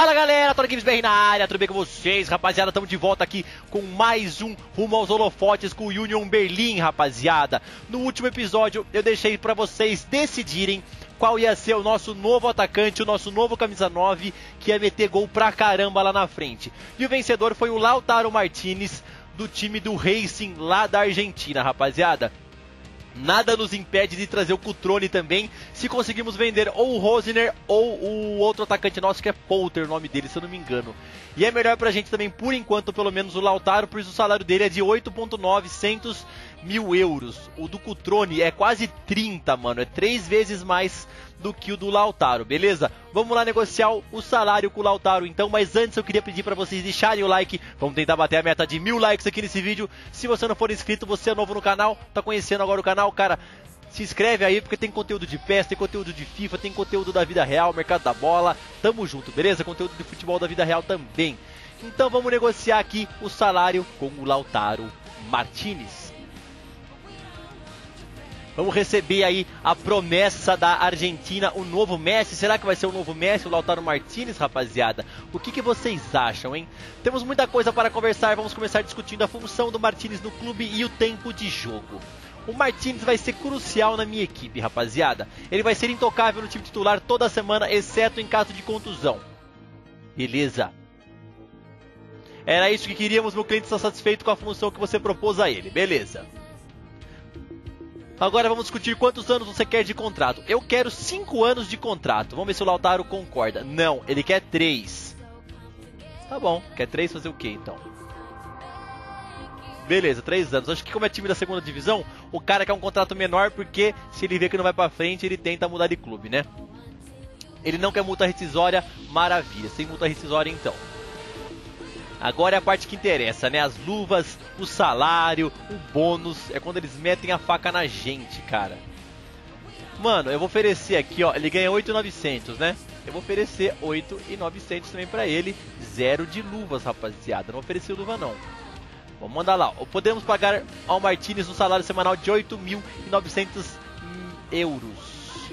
Fala galera, Tony Games BR na área, tudo bem com vocês? Rapaziada, estamos de volta aqui com mais um Rumo aos Holofotes com o Union Berlin, rapaziada. No último episódio eu deixei para vocês decidirem qual ia ser o nosso novo atacante, o nosso novo camisa 9, que ia meter gol pra caramba lá na frente. E o vencedor foi o Lautaro Martinez, do time do Racing lá da Argentina, rapaziada. Nada nos impede de trazer o Cutrone também, se conseguimos vender ou o Rosner ou o outro atacante nosso que é Polter, o nome dele, se eu não me engano. E é melhor pra gente também, por enquanto, pelo menos o Lautaro, por isso o salário dele é de 8.900.000 euros. O do Cutrone é quase 30, mano, é 3 vezes mais do que o do Lautaro, beleza? Vamos lá negociar o salário com o Lautaro então, mas antes eu queria pedir para vocês deixarem o like, vamos tentar bater a meta de 1000 likes aqui nesse vídeo. Se você não for inscrito, você é novo no canal, tá conhecendo agora o canal, cara, se inscreve aí porque tem conteúdo de PES, tem conteúdo de FIFA, tem conteúdo da vida real, mercado da bola, tamo junto, beleza? Conteúdo de futebol da vida real também. Então vamos negociar aqui o salário com o Lautaro Martinez. Vamos receber aí a promessa da Argentina, o novo Messi. Será que vai ser o novo Messi, o Lautaro Martinez, rapaziada? O que vocês acham, hein? Temos muita coisa para conversar, vamos começar discutindo a função do Martinez no clube e o tempo de jogo. O Martinez vai ser crucial na minha equipe, rapaziada. Ele vai ser intocável no time titular toda semana, exceto em caso de contusão. Beleza. Era isso que queríamos, meu cliente está satisfeito com a função que você propôs a ele, beleza. Agora vamos discutir quantos anos você quer de contrato. Eu quero 5 anos de contrato. Vamos ver se o Lautaro concorda. Não, ele quer 3. Tá bom, quer 3 fazer o quê então? Beleza, 3 anos. Acho que como é time da segunda divisão, o cara quer um contrato menor porque se ele vê que não vai pra frente, ele tenta mudar de clube, né? Ele não quer multa rescisória, maravilha. Sem multa rescisória então. Agora é a parte que interessa, né? As luvas, o salário, o bônus. É quando eles metem a faca na gente, cara. Mano, eu vou oferecer aqui, ó. Ele ganha 8.900, né? Eu vou oferecer 8.900 também pra ele. 0 de luvas, rapaziada. Não ofereci luva, não. Vamos mandar lá. Podemos pagar ao Martinez um salário semanal de 8.900 euros.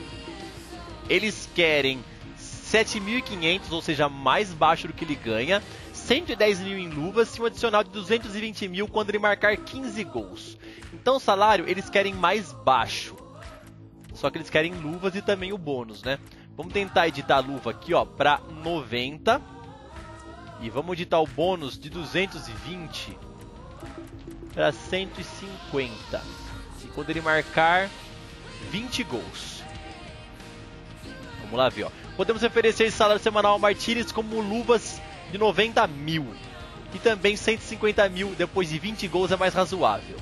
Eles querem 7.500, ou seja, mais baixo do que ele ganha. 110 mil em luvas e um adicional de 220 mil quando ele marcar 15 gols. Então o salário eles querem mais baixo. Só que eles querem luvas e também o bônus, né? Vamos tentar editar a luva aqui, ó, pra 90. E vamos editar o bônus de 220 para 150. E quando ele marcar 20 gols. Vamos lá ver, ó. Podemos oferecer esse salário semanal ao Martinez como luvas de 90 mil e também 150 mil depois de 20 gols é mais razoável.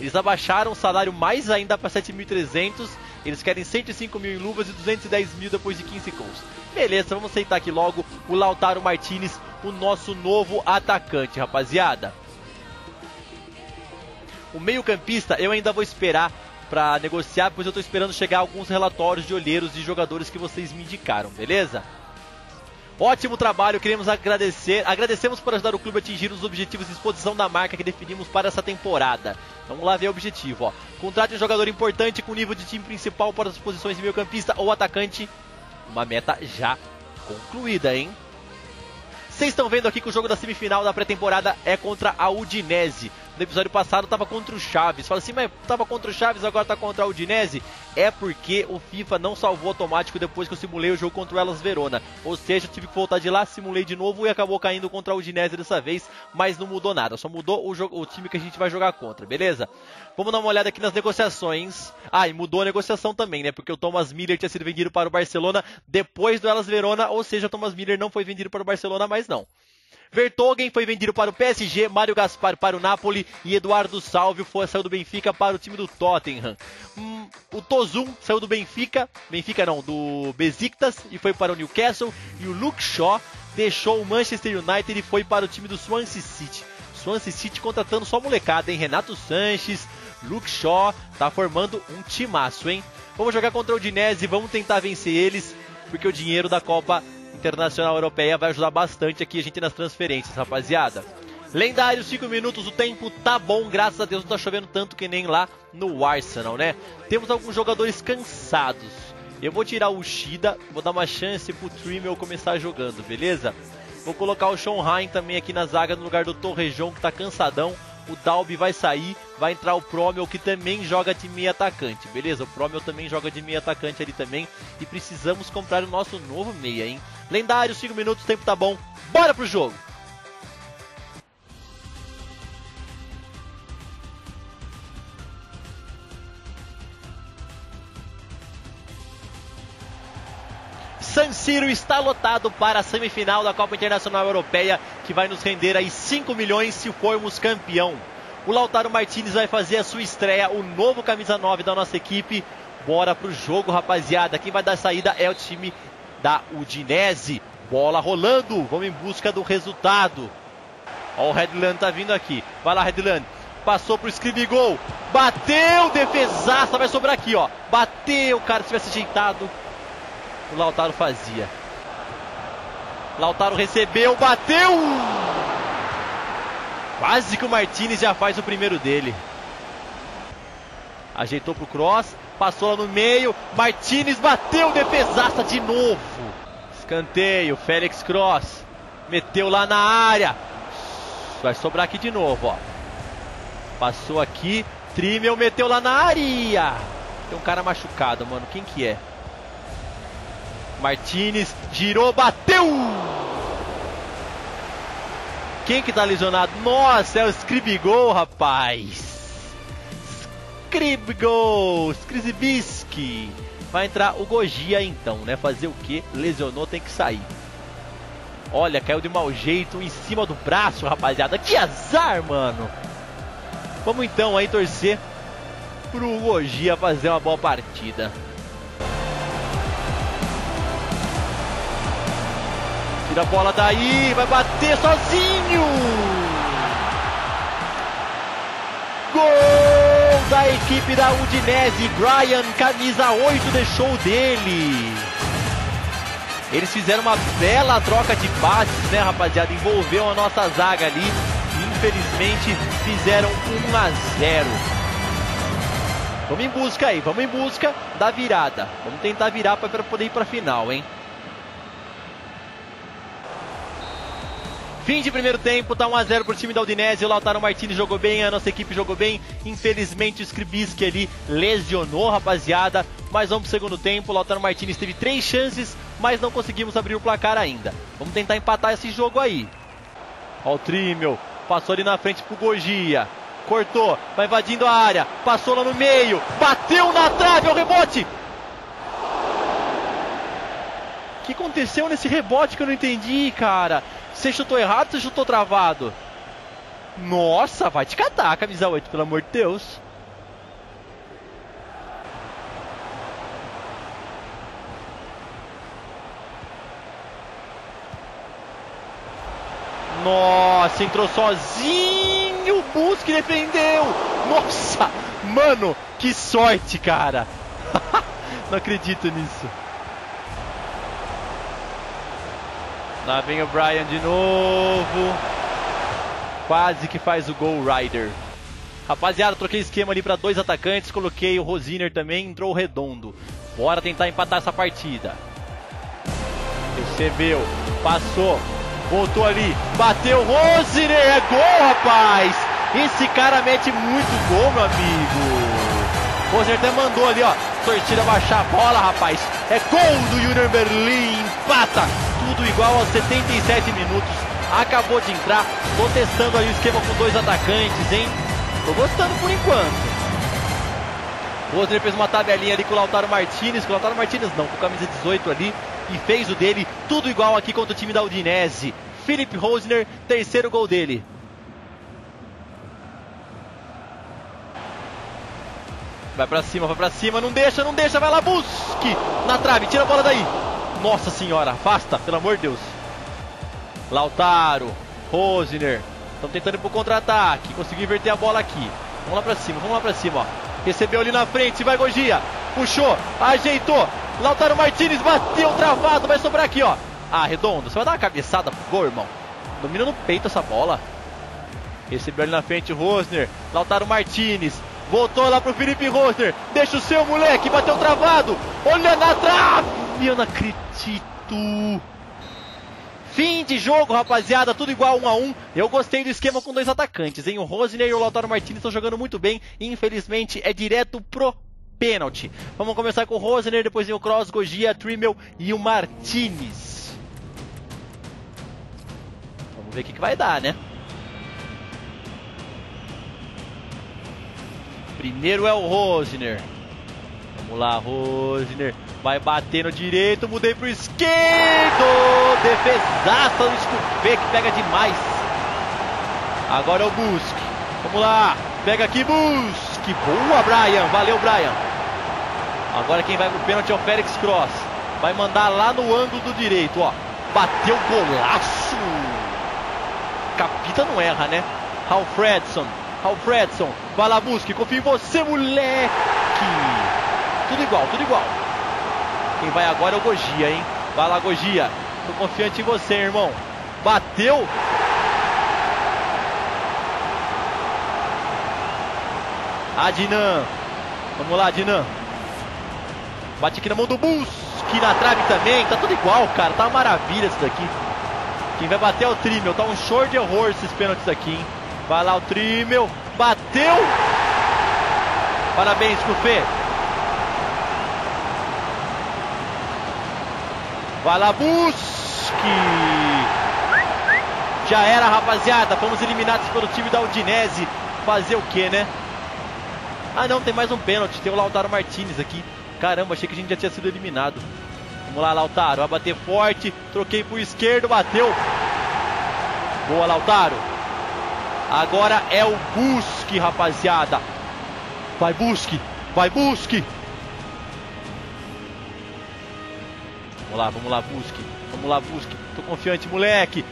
Eles abaixaram o salário mais ainda para 7.300, eles querem 105 mil em luvas e 210 mil depois de 15 gols. Beleza, vamos aceitar aqui logo o Lautaro Martinez, o nosso novo atacante, rapaziada. O meio-campista eu ainda vou esperar para negociar, pois eu estou esperando chegar alguns relatórios de olheiros de jogadores que vocês me indicaram, beleza? Ótimo trabalho, queremos agradecer. Agradecemos por ajudar o clube a atingir os objetivos de exposição da marca que definimos para essa temporada. Vamos lá ver o objetivo, ó. Contrate um jogador importante com nível de time principal para as posições de meio-campista ou atacante. Uma meta já concluída, hein? Vocês estão vendo aqui que o jogo da semifinal da pré-temporada é contra a Udinese. No episódio passado estava contra o Chaves. Fala assim, mas estava contra o Chaves, agora está contra a Udinese? É porque o FIFA não salvou automático depois que eu simulei o jogo contra o Hellas Verona. Ou seja, eu tive que voltar de lá, simulei de novo e acabou caindo contra a Udinese dessa vez. Mas não mudou nada, só mudou o time que a gente vai jogar contra, beleza? Vamos dar uma olhada aqui nas negociações. Ah, e mudou a negociação também, né? Porque o Thomas Müller tinha sido vendido para o Barcelona depois do Hellas Verona. Ou seja, o Thomas Müller não foi vendido para o Barcelona, mas não. Vertonghen foi vendido para o PSG, Mário Gaspar para o Napoli e Eduardo Salvio saiu do Benfica para o time do Tottenham. O Tozun saiu do do Besiktas e foi para o Newcastle. E o Luke Shaw deixou o Manchester United e foi para o time do Swansea City. Swansea City contratando só molecada, hein? Renato Sanches, Luke Shaw, tá formando um timaço, hein? Vamos jogar contra o Udinese, vamos tentar vencer eles, porque o dinheiro da Copa Internacional Europeia vai ajudar bastante aqui a gente nas transferências, rapaziada. Lendário, 5 minutos, o tempo tá bom, graças a Deus não tá chovendo tanto que nem lá no Arsenal, né? Temos alguns jogadores cansados. Eu vou tirar o Shida, vou dar uma chance pro Trimmel começar jogando, beleza? Vou colocar o Schonheim também aqui na zaga no lugar do Torrejão, que tá cansadão. O Dalby vai sair, vai entrar o Promel, que também joga de meio atacante, beleza? O Promel também joga de meio atacante ali também. E precisamos comprar o nosso novo meia, hein? Lendário, 5 minutos, o tempo tá bom. Bora pro jogo! San Siro está lotado para a semifinal da Copa Internacional Europeia, que vai nos render aí 5 milhões se formos campeão. O Lautaro Martinez vai fazer a sua estreia, o novo camisa 9 da nossa equipe. Bora pro jogo, rapaziada. Quem vai dar saída é o time da Udinese. Bola rolando, vamos em busca do resultado. Ó, o Redland tá vindo aqui. Vai lá, Redland. Passou pro Skriviski. Bateu, defesaça, vai sobrar aqui, ó. Bateu, cara, se tivesse ajeitado, o Lautaro fazia. Lautaro recebeu, bateu! Quase que o Martinez já faz o primeiro dele. Ajeitou pro Kroos, passou lá no meio, Martinez bateu, defesaça de novo. Escanteio, Félix Kroos, meteu lá na área. Vai sobrar aqui de novo, ó. Passou aqui, Trimmel meteu lá na área. Tem um cara machucado, mano, quem que é? Martinez girou, bateu! Quem que tá lesionado? Nossa, é o Skriviski, rapaz! Skriviski! Skriviski! Vai entrar o Gogia então, né? Fazer o quê? Lesionou, tem que sair. Olha, caiu de mau jeito em cima do braço, rapaziada. Que azar, mano! Vamos então aí torcer pro Gogia fazer uma boa partida. Tira a bola daí, vai bater sozinho! Gol da equipe da Udinese, Brian, camisa 8, deixou dele. Eles fizeram uma bela troca de passes, né, rapaziada? Envolveu a nossa zaga ali e infelizmente fizeram 1 a 0. Vamos em busca aí, vamos em busca da virada. Vamos tentar virar para poder ir para a final, hein? Fim de primeiro tempo, tá 1 a 0 pro time da Udinese. O Lautaro Martinez jogou bem, a nossa equipe jogou bem. Infelizmente o Skriviski ali lesionou, rapaziada. Mas vamos pro segundo tempo, o Lautaro Martinez teve 3 chances, mas não conseguimos abrir o placar ainda. Vamos tentar empatar esse jogo aí. Ó o Trimmel, passou ali na frente pro Gogia. Cortou, vai invadindo a área, passou lá no meio, bateu na trave, é o rebote! O que aconteceu nesse rebote que eu não entendi, cara? Você chutou errado ou você chutou travado? Nossa, vai te catar, camisa 8, pelo amor de Deus. Nossa, entrou sozinho, o Busk defendeu. Nossa, mano, que sorte, cara. Não acredito nisso. Lá vem o Brian de novo. Quase que faz o gol, Ryder. Rapaziada, troquei esquema ali para 2 atacantes. Coloquei o Hosiner também, entrou o Redondo. Bora tentar empatar essa partida. Recebeu, passou, voltou ali, bateu, Hosiner, é gol, rapaz! Esse cara mete muito gol, meu amigo. Hosiner até mandou ali, ó. Sortida baixar a bola, rapaz. É gol do Union Berlin, empata! Tudo igual aos 77 minutos. Acabou de entrar. Tô testando aí o esquema com 2 atacantes, hein? Tô gostando por enquanto. O Rosner fez uma tabelinha ali com o Lautaro Martinez. Com o Lautaro Martinez não, com a camisa 18 ali. E fez o dele. Tudo igual aqui contra o time da Udinese. Philip Rosner, terceiro gol dele. Vai pra cima, não deixa, não deixa. Vai lá, Buski! Na trave, tira a bola daí. Nossa senhora, afasta, pelo amor de Deus. Lautaro, Hosiner, estão tentando ir pro contra-ataque, conseguiu inverter a bola aqui. Vamos lá pra cima, ó. Recebeu ali na frente, vai Gogia, puxou, ajeitou, Lautaro Martinez bateu, travado, vai sobrar aqui, ó. Ah, Redondo, você vai dar uma cabeçada pro gol, irmão? Domina no peito essa bola. Recebeu ali na frente o Rosner, Lautaro Martinez, Voltou lá pro Felipe Rosner. Deixa o seu moleque. Bateu travado. Olha na trave. Eu não acredito. Fim de jogo, rapaziada. Tudo igual, 1 a 1. Eu gostei do esquema com dois atacantes, hein? O Rosner e o Lautaro Martinez estão jogando muito bem. E infelizmente é direto pro pênalti. Vamos começar com o Rosner. Depois vem o Kroos, Gogia, Trimmel e o Martinez. Vamos ver o que vai dar, né? Primeiro é o Rosner. Vamos lá, Rosner. Vai bater no direito. Mudei pro esquerdo. Defesaça do Scupé, que pega demais. Agora é o Busk. Vamos lá. Pega aqui, Busk. Boa, Brian. Valeu, Brian. Agora quem vai pro pênalti é o Félix Kroos. Vai mandar lá no ângulo do direito, ó. Bateu golaço. Capita não erra, né? Alfredson. Vai lá, Busk. Confia em você, moleque. Tudo igual. Quem vai agora é o Gogia, hein? Vai lá, Gogia. Tô confiante em você, irmão. Bateu. A Dinan. Vamos lá, Dinan. Bate aqui na mão do Buski. Na trave também. Tá tudo igual, cara. Tá uma maravilha isso daqui. Quem vai bater é o Trimmel. Tá um show de horror esses pênaltis aqui, hein? Vai lá o Trimmel. Bateu. Parabéns, Cufê. Vai lá, Buski. Já era, rapaziada. Fomos eliminados pelo time da Udinese. Fazer o quê, né? Ah, não. Tem mais um pênalti. Tem o Lautaro Martinez aqui. Caramba, achei que a gente já tinha sido eliminado. Vamos lá, Lautaro. Vai bater forte. Troquei pro esquerdo. Bateu. Boa, Lautaro. Agora é o Buski, rapaziada. Vai, Buski. Vamos lá, Buski. Tô confiante, moleque.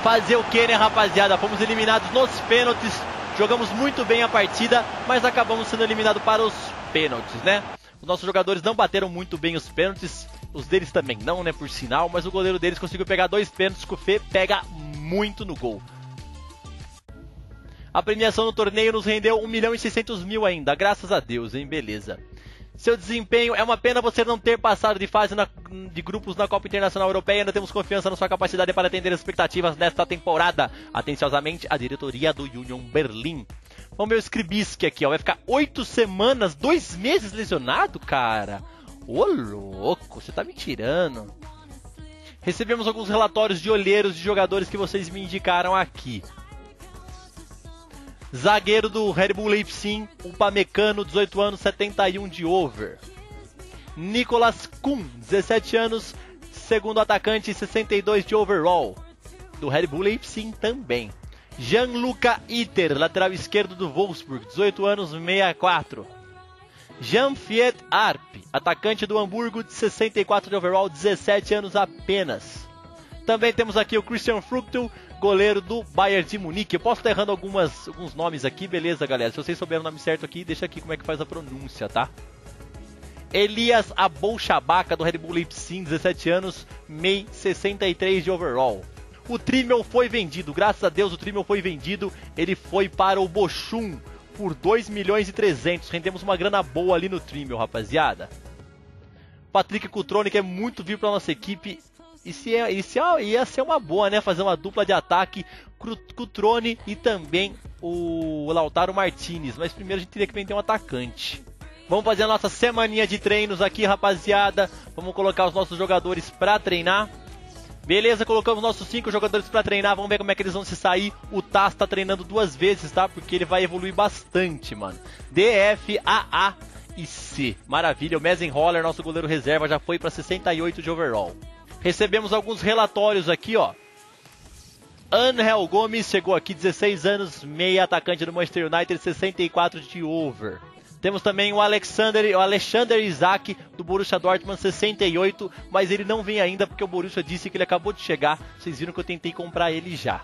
Fazer o que, né, rapaziada? Fomos eliminados nos pênaltis. Jogamos muito bem a partida, mas acabamos sendo eliminados para os pênaltis, né? Os nossos jogadores não bateram muito bem os pênaltis. Os deles também não, né, por sinal. Mas o goleiro deles conseguiu pegar 2 pênaltis. Que o Fê pega muito no gol. A premiação no torneio nos rendeu 1.600.000 ainda. Graças a Deus, hein? Beleza. Seu desempenho. É uma pena você não ter passado de fase de grupos na Copa Internacional Europeia. Ainda temos confiança na sua capacidade para atender as expectativas nesta temporada. Atenciosamente, a diretoria do Union Berlin. Vamos ver o Skriviski aqui, ó. Vai ficar 8 semanas, 2 meses lesionado, cara. Ô, louco, você tá me tirando. Recebemos alguns relatórios de olheiros de jogadores que vocês me indicaram aqui. Zagueiro do Red Bull Leipzig, Upamecano, 18 anos, 71 de over. Nicolas Kuhn, 17 anos, segundo atacante, 62 de overall. Do Red Bull Leipzig também. Gianluca Iter, lateral esquerdo do Wolfsburg, 18 anos, 64. Jean-Fiet Arp, atacante do Hamburgo, de 64 de overall, 17 anos apenas. Também temos aqui o Christian Fruchtl, goleiro do Bayern de Munique. Eu posso estar errando alguns nomes aqui, beleza, galera? Se vocês souberem o nome certo aqui, deixa aqui como é que faz a pronúncia, tá? Elias Abouchabaca, do Red Bull Leipzig, 17 anos, MEI 63 de overall. O Trimmel foi vendido, graças a Deus o Trimmel foi vendido, ele foi para o Bochum. Por 2.300.000, rendemos uma grana boa ali no Trimmel, rapaziada. Patrick Cutrone quer muito vir pra nossa equipe. Ia ser uma boa, né? Fazer uma dupla de ataque, Cutrone e também o Lautaro Martinez. Mas primeiro a gente teria que vender um atacante. Vamos fazer a nossa semaninha de treinos aqui, rapaziada. Vamos colocar os nossos jogadores pra treinar. Beleza, colocamos nossos 5 jogadores pra treinar. Vamos ver como é que eles vão se sair. O Taz tá treinando 2 vezes, tá? Porque ele vai evoluir bastante, mano. D, F, A e C. Maravilha, o Mesenroller, nosso goleiro reserva, já foi pra 68 de overall. Recebemos alguns relatórios aqui, ó. Angel Gomes chegou aqui, 16 anos, meia atacante do Manchester United, 64 de over. Temos também o Alexander Isaac, do Borussia Dortmund, 68, mas ele não vem ainda porque o Borussia disse que ele acabou de chegar. Vocês viram que eu tentei comprar ele já.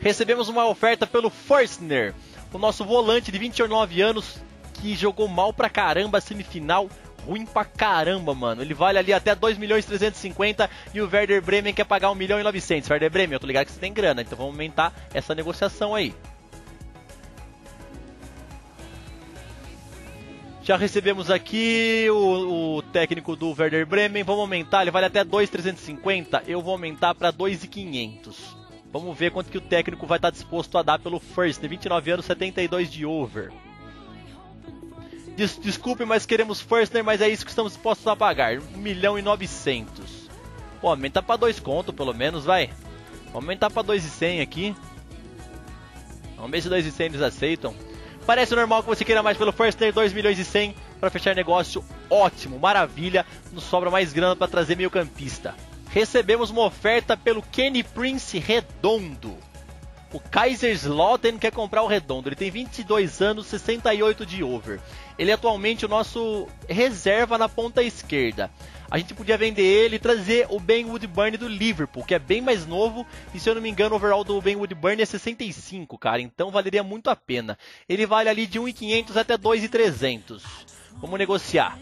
Recebemos uma oferta pelo Forstner, o nosso volante de 29 anos, que jogou mal pra caramba, semifinal ruim pra caramba, mano. Ele vale ali até 2.350.000 e o Werder Bremen quer pagar 1.900.000. Werder Bremen, eu tô ligado que você tem grana, então vamos aumentar essa negociação aí. Já recebemos aqui o técnico do Werder Bremen. Vamos aumentar, ele vale até 2.350. Eu vou aumentar para 2.500. Vamos ver quanto que o técnico vai estar disposto a dar pelo Forstner. 29 anos, 72 de over. Desculpe, mas queremos Forstner, mas é isso que estamos dispostos a pagar. 1.900.000. Pô, aumenta para 2 conto, pelo menos, vai. Vamos aumentar para 2.100 aqui. Vamos ver se 2.100 eles aceitam. Parece normal que você queira mais pelo Forstner, 2.100.000 para fechar negócio. Ótimo, maravilha, nos sobra mais grana para trazer meio campista. Recebemos uma oferta pelo Kenny Prince Redondo. O Kaiserslautern quer comprar o Redondo, ele tem 22 anos, 68 de over. Ele é atualmente o nosso reserva na ponta esquerda. A gente podia vender ele e trazer o Ben Woodburn do Liverpool, que é bem mais novo. E se eu não me engano, o overall do Ben Woodburn é 65, cara. Então valeria muito a pena. Ele vale ali de 1.500 até 2.300. Vamos negociar.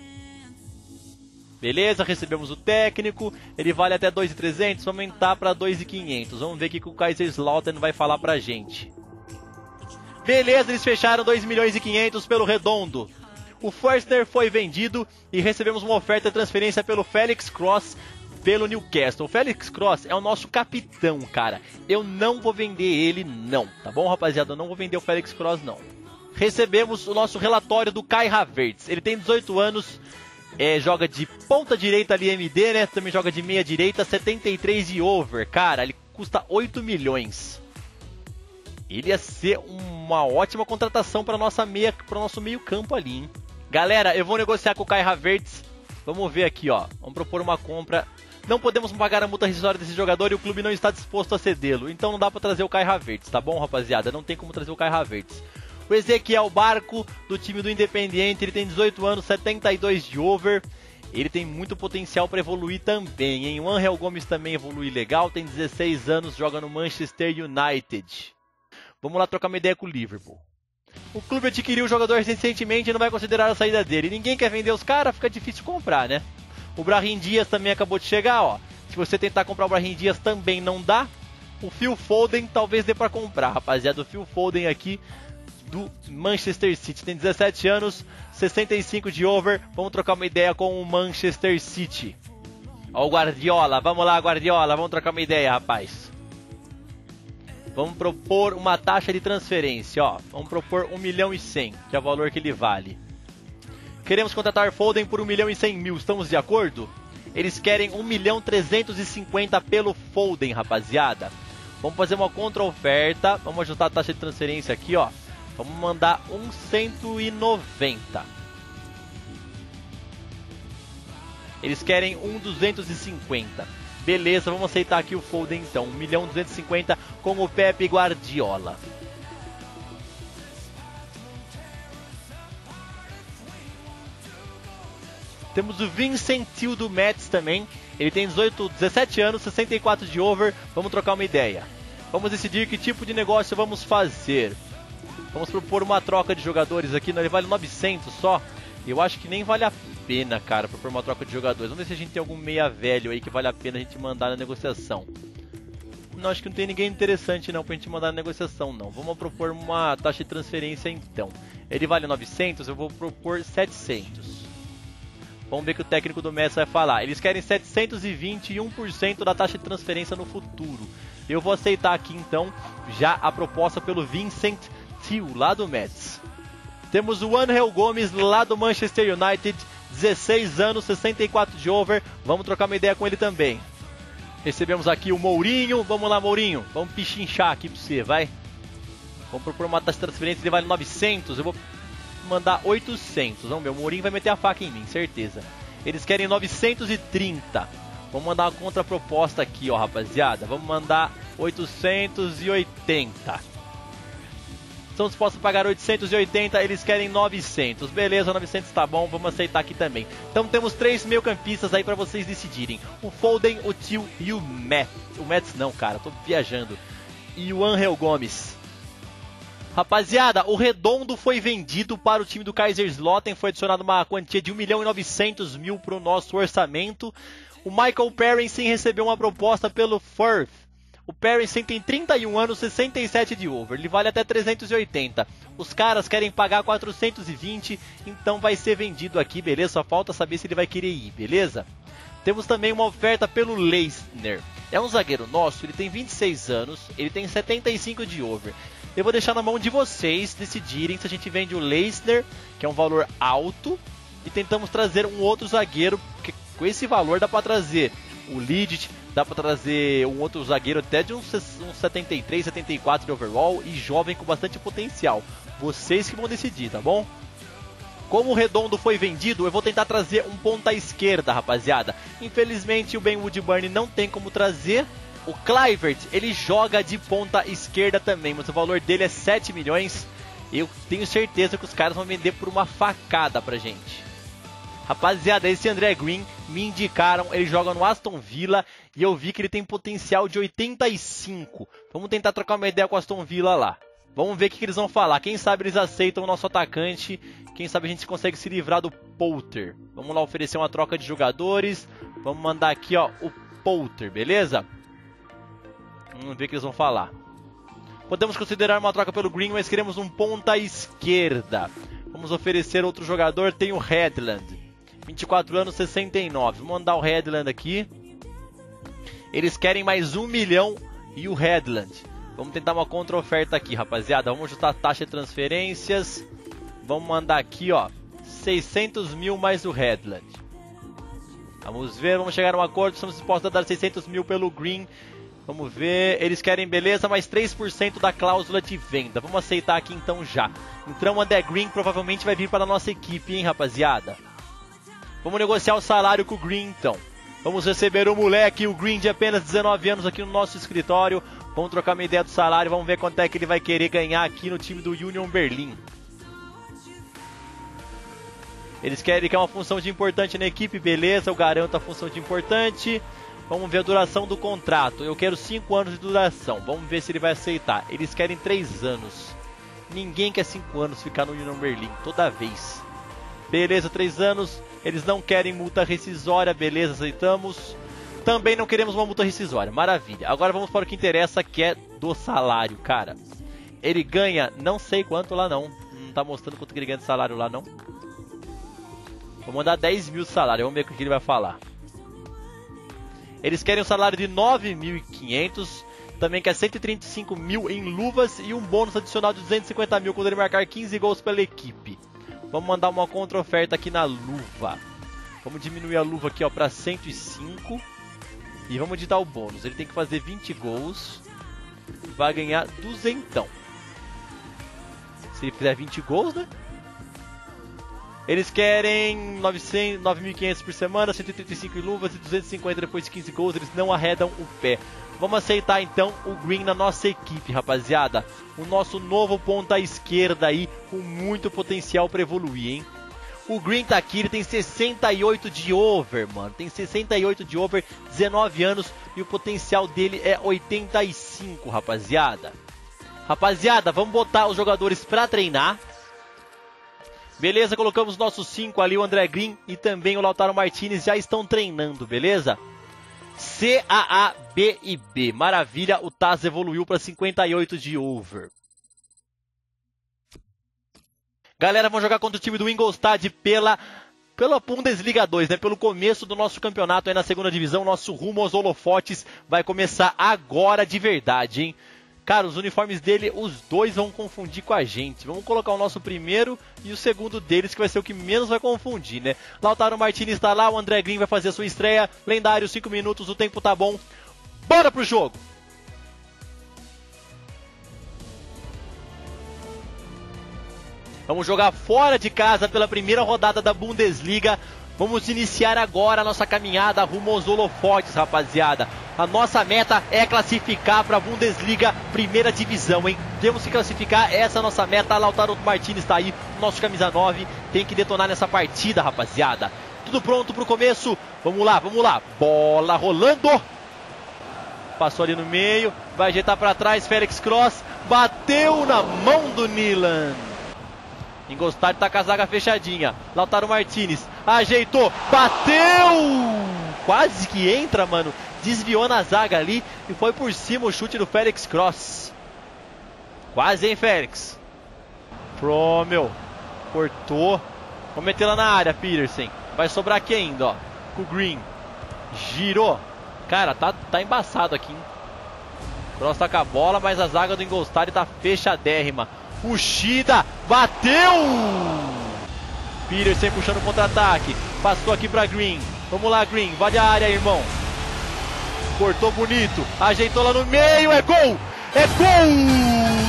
Beleza, recebemos o técnico. Ele vale até 2.300, vamos aumentar para 2.500. Vamos ver o que o Kaiserslautern vai falar pra gente. Beleza, eles fecharam 2.500.000 pelo Redondo. O Forstner foi vendido e recebemos uma oferta de transferência pelo Felix Kroos pelo Newcastle. O Felix Kroos é o nosso capitão, cara. Eu não vou vender ele, não. Tá bom, rapaziada? Eu não vou vender o Felix Kroos, não. Recebemos o nosso relatório do Kai Havertz. Ele tem 18 anos, joga de ponta direita ali, MD, né? Também joga de meia direita, 73 de over. Cara, ele custa 8 milhões. Ele ia ser uma ótima contratação para o nosso meio campo ali, hein? Galera, eu vou negociar com o Kai Havertz. Vamos ver aqui, ó. Vamos propor uma compra. Não podemos pagar a multa rescisória desse jogador e o clube não está disposto a cedê-lo. Então não dá para trazer o Kai Havertz, tá bom, rapaziada? Não tem como trazer o Kai Havertz. O Ezequiel Barco, do time do Independiente. Ele tem 18 anos, 72 de over. Ele tem muito potencial para evoluir também, hein? O Angel Gomes também evolui legal. Tem 16 anos, joga no Manchester United. Vamos lá trocar uma ideia com o Liverpool. O clube adquiriu o jogador recentemente e não vai considerar a saída dele. Ninguém quer vender os caras, fica difícil comprar, né? O Brahim Dias também acabou de chegar, ó. Se você tentar comprar o Brahim Dias também não dá. O Phil Foden talvez dê pra comprar, rapaziada. O Phil Foden aqui do Manchester City. Tem 17 anos, 65 de over. Vamos trocar uma ideia com o Manchester City. Ó o Guardiola. Vamos lá, Guardiola. Vamos trocar uma ideia, rapaz. Vamos propor uma taxa de transferência, ó. Vamos propor 1.100.000, que é o valor que ele vale. Queremos contratar Foden por 1.100.000, estamos de acordo? Eles querem 1.350.000 pelo Foden, rapaziada. Vamos fazer uma contra-oferta, vamos ajustar a taxa de transferência aqui, ó. Vamos mandar 1.190. Eles querem 1.250. Beleza, vamos aceitar aqui o Foden então, 1.250.000 com o Pepe Guardiola. Temos o Vincentil do Mets também, ele tem 17 anos, 64 de over, vamos trocar uma ideia. Vamos decidir que tipo de negócio vamos fazer. Vamos propor uma troca de jogadores aqui, ele vale 900 só. Eu acho que nem vale a pena, cara, propor uma troca de jogadores. Vamos ver se a gente tem algum meia velho aí que vale a pena a gente mandar na negociação. Não, acho que não tem ninguém interessante não pra gente mandar na negociação, não. Vamos propor uma taxa de transferência, então. Ele vale 900, eu vou propor 700. Vamos ver o que o técnico do Messi vai falar. Eles querem 720 e 1% da taxa de transferência no futuro. Eu vou aceitar aqui, então, já a proposta pelo Vincent Thiel, lá do Mets. Temos o Angel Gomes lá do Manchester United, 16 anos, 64 de over. Vamos trocar uma ideia com ele também. Recebemos aqui o Mourinho. Vamos lá, Mourinho. Vamos pichinchar aqui pra você, vai. Vamos propor uma taxa de transferência, ele vale 900. Eu vou mandar 800. Vamos ver, o Mourinho vai meter a faca em mim, certeza. Eles querem 930. Vamos mandar uma contraproposta aqui, ó, rapaziada. Vamos mandar 880. Estão dispostos a pagar 880, eles querem 900. Beleza, 900 tá bom, vamos aceitar aqui também. Então temos 3 meio campistas aí pra vocês decidirem. O Foden, o Thiel e o Mets. O Mets não, cara, tô viajando. E o Angel Gomes. Rapaziada, o Redondo foi vendido para o time do Kaiserslautern, foi adicionada uma quantia de 1.900.000 para o nosso orçamento. O Michael Perensen recebeu uma proposta pelo Firth. O Perensen tem 31 anos, 67 de over, ele vale até 380. Os caras querem pagar 420, então vai ser vendido aqui, beleza? Só falta saber se ele vai querer ir, beleza? Temos também uma oferta pelo Leisner. É um zagueiro nosso, ele tem 26 anos, ele tem 75 de over. Eu vou deixar na mão de vocês decidirem se a gente vende o Leisner, que é um valor alto, e tentamos trazer um outro zagueiro, porque com esse valor dá pra trazer o Lidic, dá pra trazer um outro zagueiro até de uns 73, 74 de overall, e jovem com bastante potencial. Vocês que vão decidir, tá bom? Como o Redondo foi vendido, eu vou tentar trazer um ponta esquerda, rapaziada. Infelizmente o Ben Woodburn não tem como trazer. O Kluivert, ele joga de ponta esquerda também, mas o valor dele é 7 milhões. Eu tenho certeza que os caras vão vender por uma facada pra gente. Rapaziada, esse André Green me indicaram, ele joga no Aston Villa e eu vi que ele tem potencial de 85. Vamos tentar trocar uma ideia com o Aston Villa lá. Vamos ver o que eles vão falar. Quem sabe eles aceitam o nosso atacante. Quem sabe a gente consegue se livrar do Polter. Vamos lá oferecer uma troca de jogadores. Vamos mandar aqui, ó, o Polter, beleza? Vamos ver o que eles vão falar. Podemos considerar uma troca pelo Green, mas queremos um ponta esquerda. Vamos oferecer outro jogador. Tem o Redland. 24 anos, 69. Vamos mandar o Redland aqui. Eles querem mais 1 milhão e o Redland. Vamos tentar uma contra-oferta aqui, rapaziada. Vamos ajustar a taxa de transferências. Vamos mandar aqui, ó, 600 mil mais o Redland. Vamos ver, vamos chegar a um acordo. Estamos dispostos a dar 600 mil pelo Green. Vamos ver, eles querem, beleza, mais 3% da cláusula de venda. Vamos aceitar aqui então já. Então o André Green provavelmente vai vir para a nossa equipe, hein, rapaziada. Vamos negociar o salário com o Green então. Vamos receber o moleque, o Green de apenas 19 anos aqui no nosso escritório. Vamos trocar uma ideia do salário, vamos ver quanto é que ele vai querer ganhar aqui no time do Union Berlin. Ele quer uma função de importante na equipe, beleza, eu garanto a função de importante. Vamos ver a duração do contrato, eu quero 5 anos de duração, vamos ver se ele vai aceitar. Eles querem 3 anos, ninguém quer 5 anos ficar no Union Berlin, toda vez. Beleza, 3 anos, eles não querem multa rescisória, beleza, aceitamos. Também não queremos uma multa rescisória, maravilha. Agora vamos para o que interessa, que é do salário, cara. Ele ganha não sei quanto lá não, não tá mostrando quanto que ele ganha de salário lá não. Vou mandar 10 mil de salário, vamos ver o que ele vai falar. Eles querem um salário de 9.500, também quer 135 mil em luvas e um bônus adicional de 250 mil quando ele marcar 15 gols pela equipe. Vamos mandar uma contra-oferta aqui na luva. Vamos diminuir a luva aqui, ó, para 105. E vamos editar o bônus. Ele tem que fazer 20 gols. Vai ganhar 200. Se ele fizer 20 gols, né? Eles querem 9.500 por semana, 135 em luvas e 250 depois de 15 gols. Eles não arredam o pé. Vamos aceitar então o Green na nossa equipe, rapaziada. O nosso novo ponta esquerda aí, com muito potencial para evoluir, hein? O Green tá aqui, ele tem 68 de over, mano. Tem 68 de over, 19 anos e o potencial dele é 85, rapaziada. Rapaziada, vamos botar os jogadores para treinar. Beleza, colocamos nossos 5 ali, o André Green e também o Lautaro Martinez já estão treinando, beleza? CAA B e B. Maravilha, o Taz evoluiu para 58 de over. Galera, vamos jogar contra o time do Ingolstadt pela Bundesliga 2, né? Pelo começo do nosso campeonato aí na segunda divisão. Nosso rumo aos holofotes vai começar agora de verdade, hein? Cara, os uniformes dele, os dois vão confundir com a gente. Vamos colocar o nosso primeiro e o segundo deles, que vai ser o que menos vai confundir, né? Lautaro Martinez está lá, o André Green vai fazer a sua estreia. Lendário, 5 minutos, o tempo tá bom. Bora pro jogo! Vamos jogar fora de casa pela primeira rodada da Bundesliga. Vamos iniciar agora a nossa caminhada rumo aos holofotes, rapaziada. A nossa meta é classificar para a Bundesliga, primeira divisão, hein? Temos que classificar, essa é a nossa meta. Lautaro Martinez está aí, nosso camisa 9, tem que detonar nessa partida, rapaziada. Tudo pronto para o começo, vamos lá, vamos lá. Bola rolando. Passou ali no meio, vai ajeitar para trás, Félix Kroos. Bateu na mão do Milan. Engostado, tá com a zaga fechadinha. Lautaro Martinez ajeitou, bateu! Quase que entra, mano. Desviou na zaga ali e foi por cima o chute do Félix Kroos. Quase, hein, Félix? Promel. Cortou. Vou meter lá na área, Peterson. Vai sobrar aqui ainda, ó. Com o Green. Girou. Cara, tá embaçado aqui, hein? Kroos tá com a bola, mas a zaga do Ingolstadt tá fechadérrima. O Shida bateu! Peterson puxando o contra-ataque. Passou aqui pra Green. Vamos lá, Green. Vale a área, irmão. Cortou bonito. Ajeitou lá no meio. É gol! É gol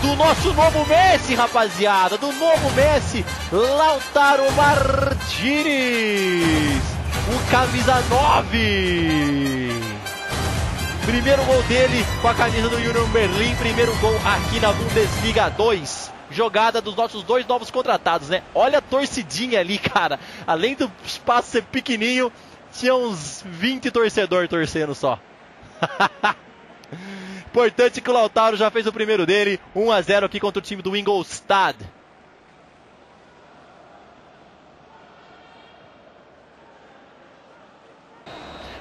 do nosso novo Messi, rapaziada. Do novo Messi, Lautaro Martinez. O camisa 9. Primeiro gol dele com a camisa do Union Berlin. Primeiro gol aqui na Bundesliga 2. Jogada dos nossos dois novos contratados, né? Olha a torcidinha ali, cara. Além do espaço ser pequenininho, tinha uns 20 torcedores torcendo só. Importante que o Lautaro já fez o primeiro dele. 1-0 aqui contra o time do Ingolstadt.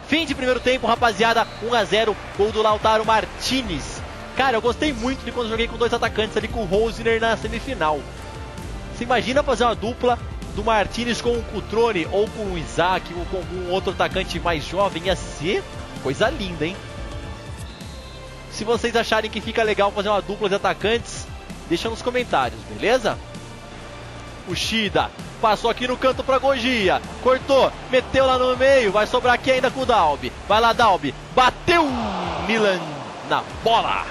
Fim de primeiro tempo, rapaziada. 1-0, gol do Lautaro Martinez. Cara, eu gostei muito de quando joguei com dois atacantes ali, com o Hosiner na semifinal. Você imagina fazer uma dupla do Martinez com o Cutrone ou com o Isaac ou com algum outro atacante mais jovem? Ia ser coisa linda, hein? Se vocês acharem que fica legal fazer uma dupla de atacantes, deixa nos comentários, beleza? O Shida passou aqui no canto pra Gogia. Cortou, meteu lá no meio. Vai sobrar aqui ainda com o Dalby. Vai lá, Dalby. Bateu! Milan na bola.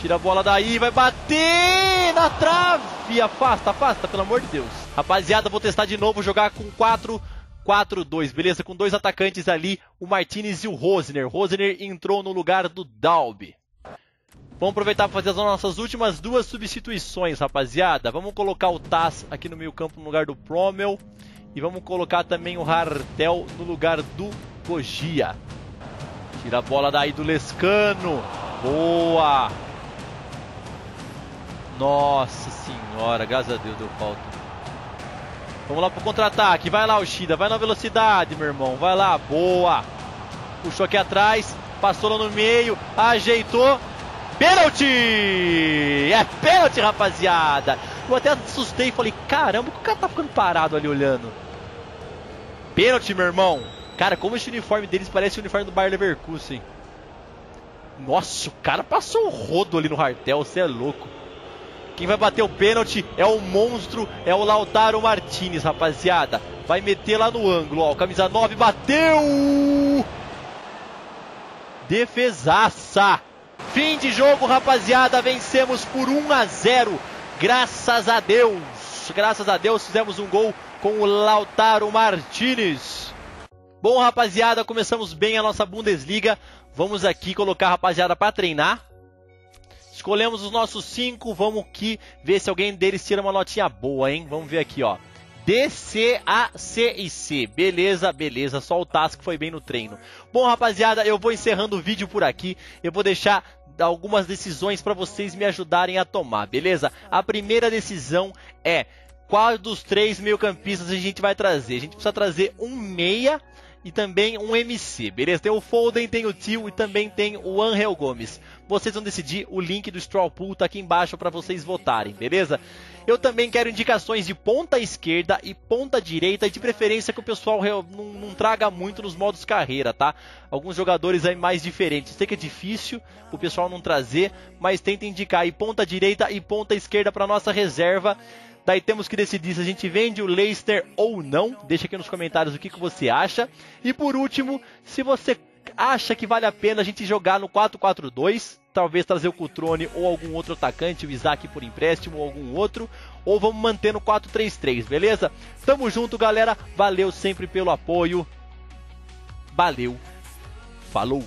Tira a bola daí. Vai bater na trave. Afasta, afasta, pelo amor de Deus. Rapaziada, vou testar de novo. Jogar com 4-4-2, beleza? Com dois atacantes ali, o Martinez e o Rosner. O Rosner entrou no lugar do Dalby. Vamos aproveitar para fazer as nossas últimas duas substituições, rapaziada. Vamos colocar o Taz aqui no meio campo no lugar do Promel. E vamos colocar também o Hartel no lugar do Gogia. Tira a bola daí do Lescano. Boa! Nossa senhora, graças a Deus deu falta. Vamos lá pro contra-ataque. Vai lá, o Shida. Vai na velocidade, meu irmão. Vai lá. Boa. Puxou aqui atrás. Passou lá no meio. Ajeitou. Pênalti! É pênalti, rapaziada. Eu até assustei e falei, caramba, o cara tá ficando parado ali olhando. Pênalti, meu irmão. Cara, como esse uniforme deles parece o uniforme do Bayer Leverkusen. Nossa, o cara passou um rodo ali no Hartel. Você é louco. Quem vai bater o pênalti é o monstro, é o Lautaro Martinez, rapaziada. Vai meter lá no ângulo, ó. O camisa 9 bateu! Defesaça! Fim de jogo, rapaziada. Vencemos por 1-0. Graças a Deus! Graças a Deus fizemos um gol com o Lautaro Martinez. Bom, rapaziada, começamos bem a nossa Bundesliga. Vamos aqui colocar a rapaziada para treinar. Escolhemos os nossos 5, vamos aqui ver se alguém deles tira uma notinha boa, hein? Vamos ver aqui, ó. D, C, A, C e C. Beleza, beleza. Só o Tasco foi bem no treino. Bom, rapaziada, eu vou encerrando o vídeo por aqui. Eu vou deixar algumas decisões para vocês me ajudarem a tomar, beleza? A primeira decisão é qual dos 3 meio-campistas a gente vai trazer. A gente precisa trazer um meia e também um MC, beleza? Tem o Foden, tem o Tio e também tem o Angel Gomes. Vocês vão decidir, o link do Straw Pool tá aqui embaixo para vocês votarem, beleza? Eu também quero indicações de ponta esquerda e ponta direita, e de preferência que o pessoal não traga muito nos modos carreira, tá? Alguns jogadores aí mais diferentes. Sei que é difícil o pessoal não trazer, mas tenta indicar aí ponta direita e ponta esquerda para nossa reserva. Daí temos que decidir se a gente vende o Leicester ou não. Deixa aqui nos comentários o que você acha. E por último, se você acha que vale a pena a gente jogar no 4-4-2, talvez trazer o Cutrone ou algum outro atacante, o Isaac por empréstimo ou algum outro, ou vamos manter no 4-3-3, beleza? Tamo junto, galera. Valeu sempre pelo apoio. Valeu. Falou.